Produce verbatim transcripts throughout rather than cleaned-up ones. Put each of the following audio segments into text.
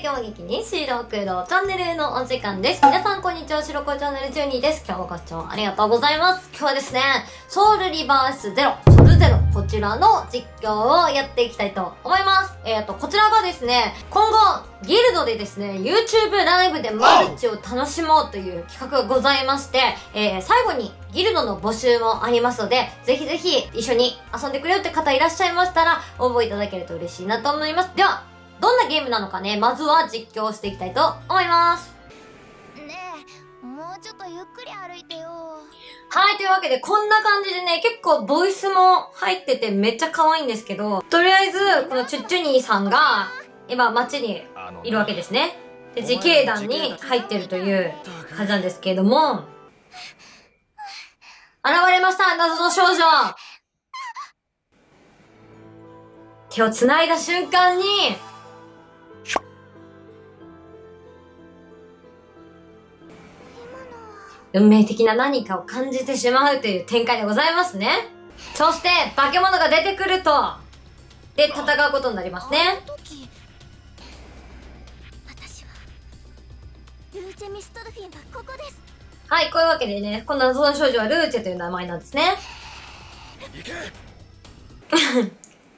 営業劇に白黒チャンネルのお時間です。皆さんこんにちは、白黒チャンネルじゅうにです。今日もご視聴ありがとうございます。今日はですね、ソウルリバースゼロ、ソルゼロ、こちらの実況をやっていきたいと思います。えっと、こちらがですね、今後、ギルドでですね、YouTube ライブでマルチを楽しもうという企画がございまして、えー、最後にギルドの募集もありますので、ぜひぜひ一緒に遊んでくれよって方いらっしゃいましたら、応募いただけると嬉しいなと思います。では、どんなゲームなのかね、まずは実況していきたいと思います。ねえ、もうちょっとゆっくり歩いてよ。はい、というわけでこんな感じでね、結構ボイスも入っててめっちゃ可愛いんですけど、とりあえず、このチュッチュニーさんが、今街にいるわけですね。で、自警団に入ってるという感じなんですけれども、現れました、謎の少女。手を繋いだ瞬間に、運命的な何かを感じてしまうという展開でございますね。そして、化け物が出てくると、で、戦うことになりますね。はい、こういうわけでね、この謎の少女はルーチェという名前なんですね。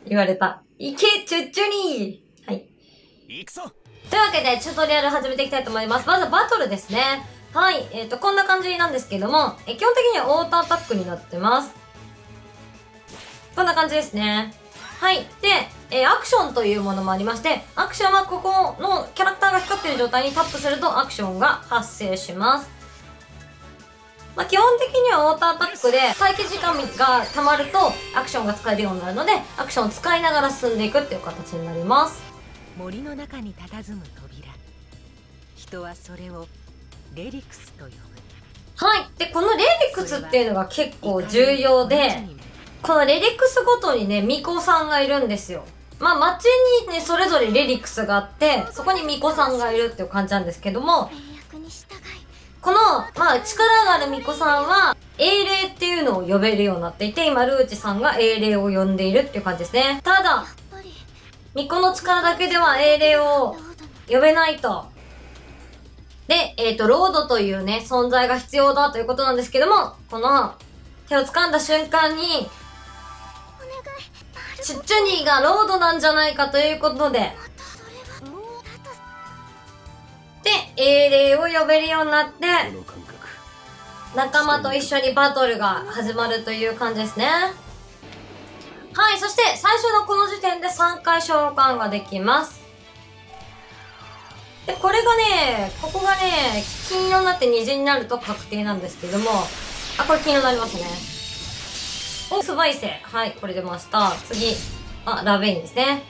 言われた。いけ、チュッチュニー。はい。いくぞ。というわけで、チュートリアル始めていきたいと思います。まずはバトルですね。はい、えっと、こんな感じなんですけども、え基本的にはオートアタックになってます。こんな感じですね。はい。で、えー、アクションというものもありまして、アクションはここのキャラクターが光っている状態にタップするとアクションが発生します。まあ、基本的にはオートアタックで待機時間が溜まるとアクションが使えるようになるので、アクションを使いながら進んでいくっていう形になります。森の中に佇む扉。人はそれをレリクスと呼ぶ。はい。で、このレリクスっていうのが結構重要で、このレリクスごとにね、巫女さんがいるんですよ。まあ、街にね、それぞれレリクスがあって、そこに巫女さんがいるっていう感じなんですけども、この、まあ、力がある巫女さんは、英霊っていうのを呼べるようになっていて、今、ルーチさんが英霊を呼んでいるっていう感じですね。ただ、巫女の力だけでは英霊を呼べないと。で、えっと、ロードというね、存在が必要だということなんですけども、この、手を掴んだ瞬間に、チュッチュニーがロードなんじゃないかということで、で、英霊を呼べるようになって、仲間と一緒にバトルが始まるという感じですね。はい、そして最初のこの時点でさんかい召喚ができます。で、これがね、ここがね、金色になって虹になると確定なんですけども、あ、これ金色になりますね。お、スバイセ。はい、これ出ました。次、あ、ラベインですね。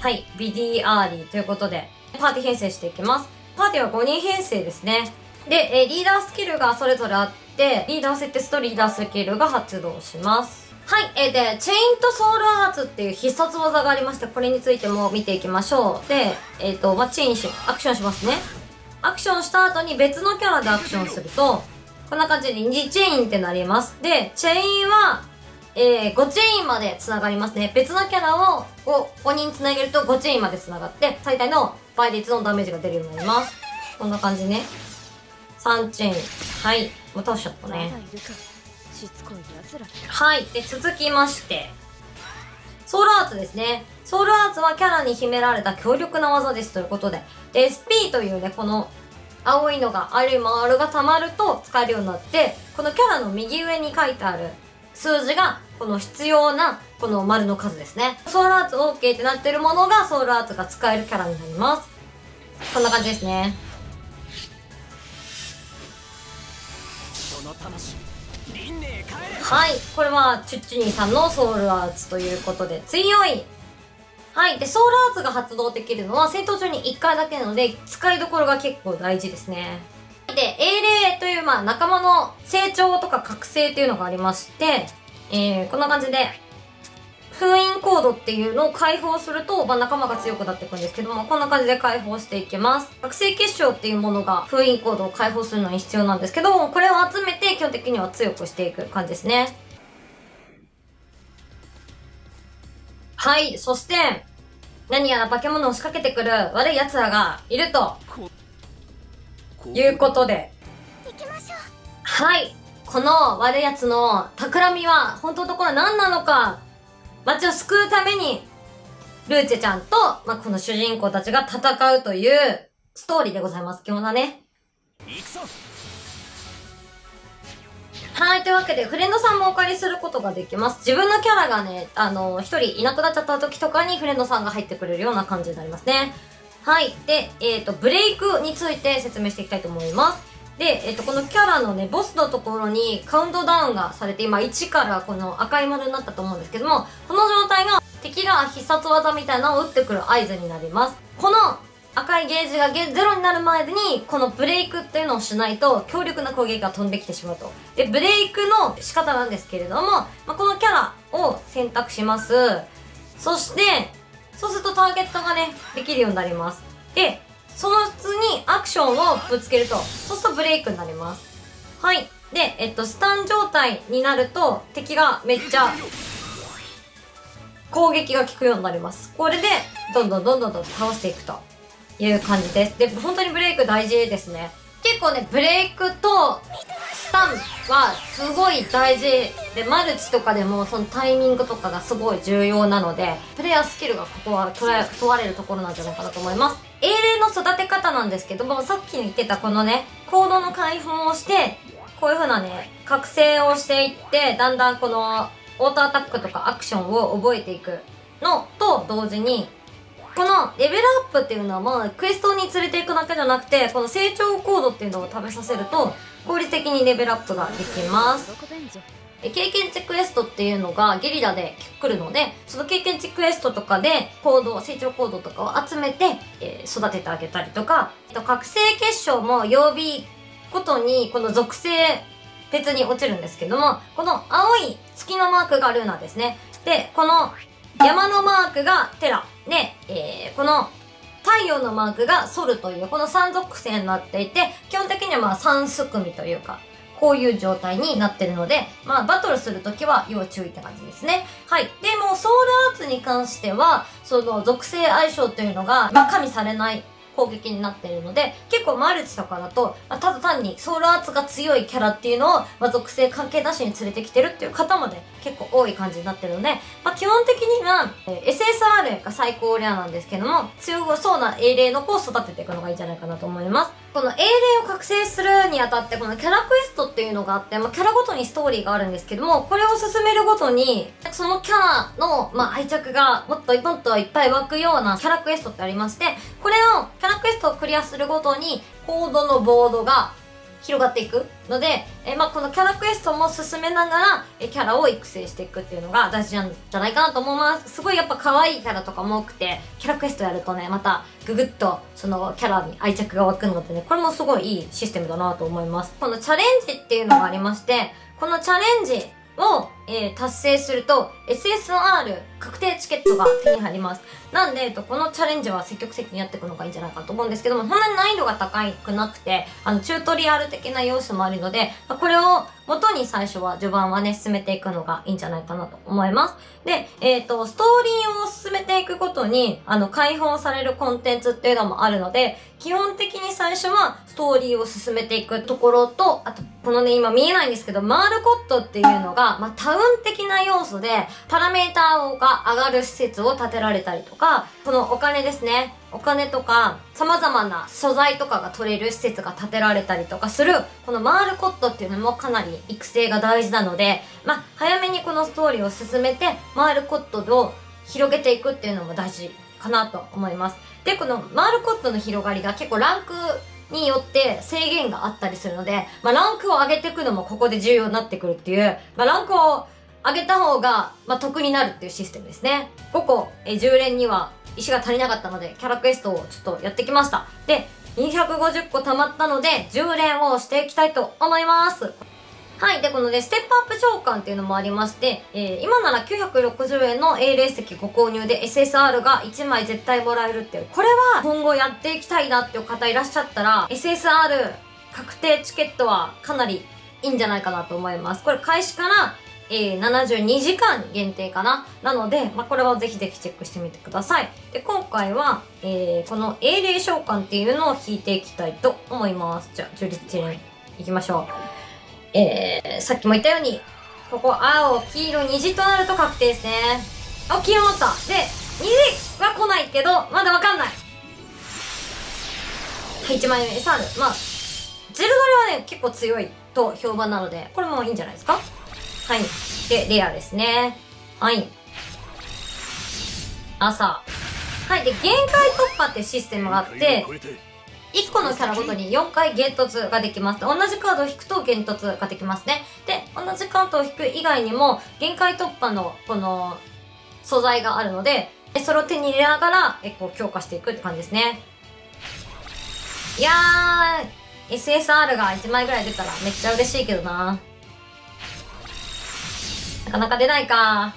はい、ビディアーリーということで、パーティー編成していきます。パーティーはごにん編成ですね。で、え、リーダースキルがそれぞれあって、リーダー設定とリーダースキルが発動します。はい、え、で、チェインとソウルアーツっていう必殺技がありまして、これについても見ていきましょう。で、えっと、まあ、チェインし、アクションしますね。アクションした後に別のキャラでアクションすると、こんな感じでにチェインってなります。で、チェインは、えー、ごチェインまで繋がりますね。別のキャラをごにん繋げるとごチェインまで繋がって、最大の倍率のダメージが出るようになります。こんな感じね。さんチェイン。はい。もう倒しちゃったね。はい。で、続きまして。ソウルアーツですね。ソウルアーツはキャラに秘められた強力な技ですということで。で、エスピー というね、この青いのがある丸が溜まると使えるようになって、このキャラの右上に書いてある数字が、この必要なこの丸の数ですね。ソウルアーツ OK ってなってるものがソウルアーツが使えるキャラになります。こんな感じですね。はい。これは、チュッチュニーさんのソウルアーツということで、強い。はい。で、ソウルアーツが発動できるのは戦闘中にいっかいだけなので、使いどころが結構大事ですね。で、英霊という、まあ、仲間の成長とか覚醒というのがありまして、えー、こんな感じで、封印コードっていうのを解放すると、まあ、仲間が強くなっていくんですけども、こんな感じで解放していきます。覚醒結晶っていうものが封印コードを解放するのに必要なんですけど、これを集めて基本的には強くしていく感じですね。はい、そして、何やら化け物を仕掛けてくる悪い奴らがいるということで、はい、この悪い奴の企みは本当のところ何なのか、街を救うためにルーチェちゃんと、まあ、この主人公たちが戦うというストーリーでございます。今日だね。はい、というわけで、フレンドさんもお借りすることができます。自分のキャラがね、あの、一人いなくなっちゃった時とかにフレンドさんが入ってくれるような感じになりますね。はい。で、えっと、ブレイクについて説明していきたいと思います。で、えっと、このキャラのね、ボスのところにカウントダウンがされて、今いちからこの赤い丸になったと思うんですけども、この状態が敵が必殺技みたいなのを打ってくる合図になります。この赤いゲージがゼロになる前にこのブレイクっていうのをしないと強力な攻撃が飛んできてしまうと。で、ブレイクの仕方なんですけれども、まあ、このキャラを選択します。そして、そうするとターゲットがね、できるようになります。で、その次にアクションをぶつけると、そうするとブレイクになります。はい。で、えっと、スタン状態になると敵がめっちゃ攻撃が効くようになります。これで、どんどんどんどんどん倒していくと。いう感じです。で、本当にブレイク大事ですね。結構ね、ブレイクとスタンはすごい大事で、マルチとかでもそのタイミングとかがすごい重要なので、プレイヤースキルがここは問われるところなんじゃないかなと思います。英霊の育て方なんですけども、さっき言ってたこのね、行動の開放をして、こういう風なね、覚醒をしていって、だんだんこのオートアタックとかアクションを覚えていくのと同時に、このレベルアップっていうのはまあクエストに連れていくだけじゃなくて、この成長コードっていうのを食べさせると効率的にレベルアップができます。経験値クエストっていうのがゲリラで来るので、その経験値クエストとかでコード、成長コードとかを集めて、えー、育ててあげたりとか、覚醒結晶も曜日ごとにこの属性別に落ちるんですけども、この青い月のマークがルーナですね。で、この山のマークがテラ。で、えー、この太陽のマークがソルという、このさん属性になっていて、基本的にはまあさんすくみというか、こういう状態になってるので、まあバトルするときは要注意って感じですね。はい。で、もうソウルアーツに関しては、その属性相性というのが、まあ加味されない攻撃になっているので、結構マルチとかだと、まあ、ただ単にソウルアーツが強いキャラっていうのを、まあ、属性関係なしに連れてきてるっていう方もね、結構多い感じになってるので、まあ、基本的には、えー、エスエスアール が最高レアなんですけども、強そうな英霊の子を育てていくのがいいんじゃないかなと思います。この英霊を覚醒するにあたって、このキャラクエストっていうのがあって、まあ、キャラごとにストーリーがあるんですけども、これを進めるごとに、そのキャラの、まあ、愛着がもっともっといっぱい湧くようなキャラクエストってありまして、これをキャラキャラクエストをクリアするごとにコードのボードが広がっていくので、えまあ、このキャラクエストも進めながらえキャラを育成していくっていうのが大事なんじゃないかなと思います。すごいやっぱ可愛いキャラとかも多くて、キャラクエストやるとね、またググッとそのキャラに愛着が湧くのでね、これもすごいいいシステムだなと思います。このチャレンジっていうのがありまして、このチャレンジを、えー、達成すると エスエスアール 確定チケットが手に入ります。なんで、えっと、このチャレンジは積極的にやっていくのがいいんじゃないかと思うんですけども、そんなに難易度が高くなくて、あの、チュートリアル的な要素もあるので、これを元に最初は、序盤はね、進めていくのがいいんじゃないかなと思います。で、えっと、ストーリーを進めていくことに、あの、開放されるコンテンツっていうのもあるので、基本的に最初は、ストーリーを進めていくところと、あと、このね、今見えないんですけど、マールコットっていうのが、まあ、タウン的な要素で、パラメーターが上がる施設を建てられたりとか、このお金ですね。お金とか、様々な素材とかが取れる施設が建てられたりとかする、このマールコットっていうのもかなり育成が大事なので、まあ、早めにこのストーリーを進めて、マールコットを広げていくっていうのも大事かなと思います。で、このマールコットの広がりが結構ランクによって制限があったりするので、まあ、ランクを上げていくのもここで重要になってくるっていう、まあ、ランクを上げた方が、まあ、得になるっていうシステムですね。ごこ、えじゅう連には石が足りなかったので、キャラクエストをちょっとやってきました。で、にひゃくごじゅっこ溜まったので、じゅう連をしていきたいと思います。はい。で、このね、ステップアップ召喚っていうのもありまして、えー、今ならきゅうひゃくろくじゅうえんの英霊石ご購入で エスエスアール がいちまい絶対もらえるっていう、これは今後やっていきたいなっていう方いらっしゃったら、エスエスアール 確定チケットはかなりいいんじゃないかなと思います。これ開始からえー、ななじゅうにじかん限定かな。なので、まあ、これはぜひぜひチェックしてみてください。で、今回は、えー、この英霊召喚っていうのを引いていきたいと思います。じゃあ、チュリッチに行きましょう。えー、さっきも言ったように、ここ青、黄色、虹となると確定ですね。あ、黄色持った。で、虹は来ないけど、まだわかんない。はい、いちまいめ エスアール。まあ、ジェルドレはね、結構強いと評判なので、これもいいんじゃないですか。はい。で、レアですね。はい。朝。はい。で、限界突破ってシステムがあって、いっこのキャラごとによんかいゲットツができます。同じカードを引くとゲットツができますね。で、同じカードを引く以外にも、限界突破の、この、素材があるので、それを手に入れながら、え、こう、強化していくって感じですね。いやー、エスエスアール がいちまいぐらい出たらめっちゃ嬉しいけどな。なかなか出ないか。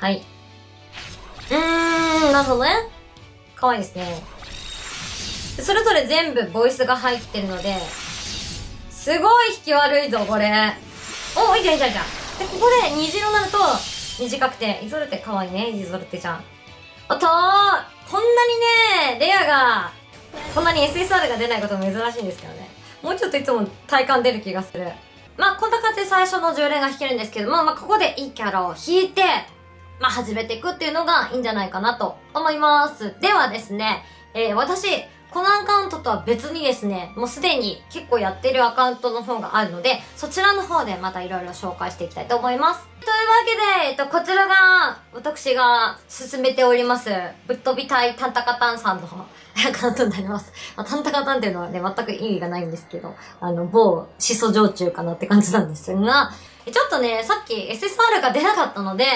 はい。うーん、なるほどね。かわいいですね。それぞれ全部ボイスが入ってるので、すごい引き悪いぞ、これ。お、いいじゃん、いいじゃん、いいじゃん。で、ここで虹色になると、短くて、イゾルテかわいいね、イゾルテちゃん。おっとー、こんなにね、レアが、こんなに エスエスアール が出ないことも珍しいんですけどね。もうちょっといつも体感出る気がする。まあこんな感じで最初のじゅう連が弾けるんですけども、まあここでいいキャラを引いて、まあ始めていくっていうのがいいんじゃないかなと思います。ではですね、えー、私、このアカウントとは別にですね、もうすでに結構やってるアカウントの方があるので、そちらの方でまたいろいろ紹介していきたいと思います。というわけで、えっと、こちらが、私が進めております、ぶっ飛び隊タンタカタンさんのアカウントになります。まあ、タンタカタンっていうのはね、全く意味がないんですけど、あの、某、始祖常駐かなって感じなんですが、ちょっとね、さっき エスエスアール が出なかったので、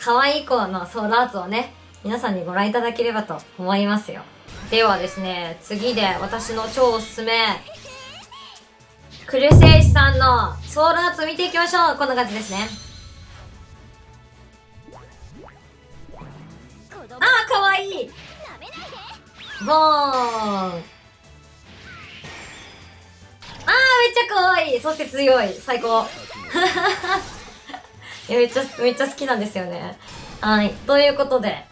可愛い子のソーラーズをね、皆さんにご覧いただければと思いますよ。ではですね、次で私の超おすすめ、クルセイシさんのソウルアーツ見ていきましょう。こんな感じですね。ああ、かわいい。ボーン。ああ、めっちゃかわいい。そして強い。最高。いや、めっちゃ、めっちゃ好きなんですよね。はい。ということで、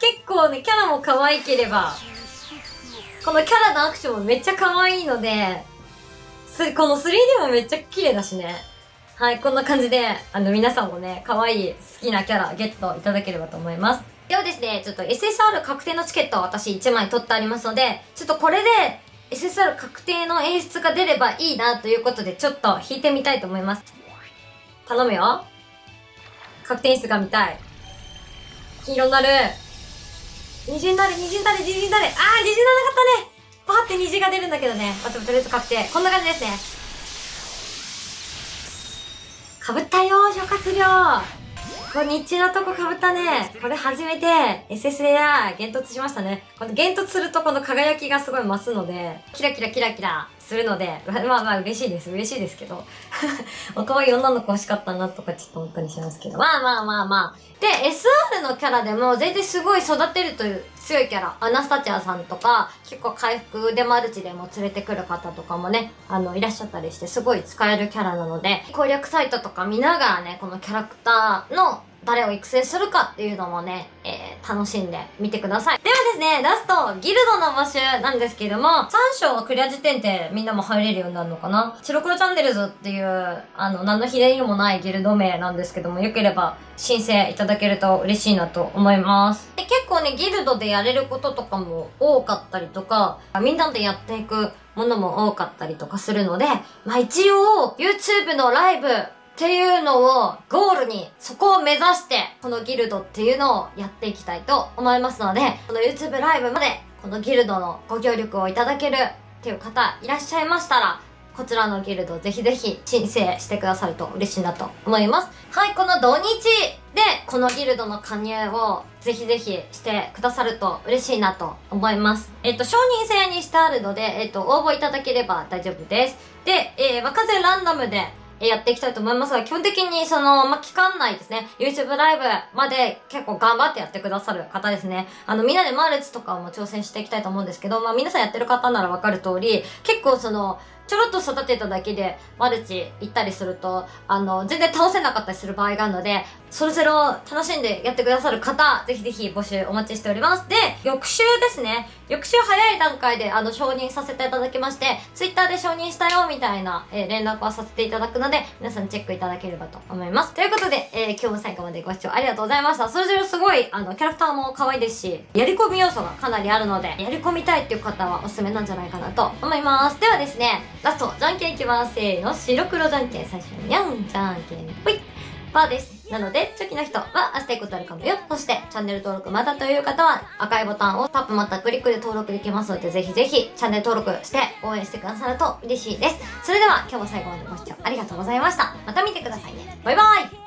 結構ね、キャラも可愛ければ、このキャラのアクションもめっちゃ可愛いので、す、この スリーディー もめっちゃ綺麗だしね。はい、こんな感じで、あの皆さんもね、可愛い好きなキャラゲットいただければと思います。ではですね、ちょっと エスエスアール 確定のチケットを私いちまい取ってありますので、ちょっとこれで エスエスアール 確定の演出が出ればいいなということで、ちょっと引いてみたいと思います。頼むよ。確定演出が見たい。黄色になる。虹になる、虹になる、虹になる。あー、虹にならなかったね。パーって虹が出るんだけどね。まあ、とりあえず確定。こんな感じですね。かぶったよー、諸葛亮。こう、日中のとこかぶったね。これ初めて、エスエスエーアール、幻突しましたね。この幻突するとこの輝きがすごい増すので、キラキラキラキラするので、まあまあ嬉しいです。嬉しいですけど。お可愛い女の子欲しかったなとかちょっと思ったりしますけど。まあまあまあまあ。で、エスアール のキャラでも全然すごい育てるという強いキャラ。アナスタチアさんとか、結構回復でマルチでも連れてくる方とかもね、あの、いらっしゃったりして、すごい使えるキャラなので、攻略サイトとか見ながらね、このキャラクターの誰を育成するかっていうのもね、えー、楽しんでみてください。ではですね、ラスト、ギルドの募集なんですけども、さん章クリア時点でみんなも入れるようになるのかな。白黒チャンネルズっていう、あの、何のひねりもないギルド名なんですけども、よければ申請いただけると嬉しいなと思います。で、結構ね、ギルドでやれることとかも多かったりとか、みんなでやっていくものも多かったりとかするので、まあ一応、YouTube のライブ、っていうのをゴールに、そこを目指して、このギルドっていうのをやっていきたいと思いますので、この YouTube ライブまで、このギルドのご協力をいただけるっていう方いらっしゃいましたら、こちらのギルドぜひぜひ申請してくださると嬉しいなと思います。はい、この土日でこのギルドの加入をぜひぜひしてくださると嬉しいなと思います。えっと、承認制にしてあるので、えっと、応募いただければ大丈夫です。で、えー、若手ランダムで、やっていきたいと思いますが、基本的にその、まあ、期間内ですね、YouTube ライブまで結構頑張ってやってくださる方ですね。あの、みんなでマルチとかも挑戦していきたいと思うんですけど、まあ、皆さんやってる方ならわかる通り、結構その、ちょろっと育てただけでマルチ行ったりすると、あの、全然倒せなかったりする場合があるので、それぞれを楽しんでやってくださる方、ぜひぜひ募集お待ちしております。で、翌週ですね。翌週早い段階で、あの、承認させていただきまして、ツイッターで承認したよ、みたいな、えー、連絡はさせていただくので、皆さんチェックいただければと思います。ということで、えー、今日も最後までご視聴ありがとうございました。それぞれすごい、あの、キャラクターも可愛いですし、やり込み要素がかなりあるので、やり込みたいっていう方はおすすめなんじゃないかなと思います。ではですね、ラスト、じゃんけんいきます。せーの、白黒じゃんけん、最初に、にゃん、じゃんけん、ぽい、パーです。なので、チョキの人は、明日いいことあるかもよ。そして、チャンネル登録まだという方は、赤いボタンをタップまたクリックで登録できますので、ぜひぜひ、チャンネル登録して、応援してくださると嬉しいです。それでは、今日も最後までご視聴ありがとうございました。また見てくださいね。バイバイ。